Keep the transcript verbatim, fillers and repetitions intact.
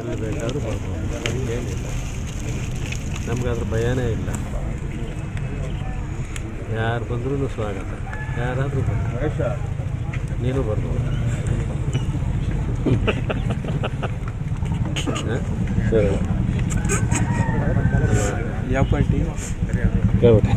ಎಲ್ಲ ಬೇಕಾದರೂ ಬರ್ಬೋದು, ಅದಕ್ಕೇನಿಲ್ಲ, ನಮ್ಗೆ ಅದ್ರ ಭಯನೇ ಇಲ್ಲ. ಯಾರು ಬಂದ್ರೂ ಸ್ವಾಗತ, ಯಾರಾದರೂ ಬಂದು ನೀನು ಬರ್ಬೋದು. ಯಾವ ಪಾರ್ಟಿ?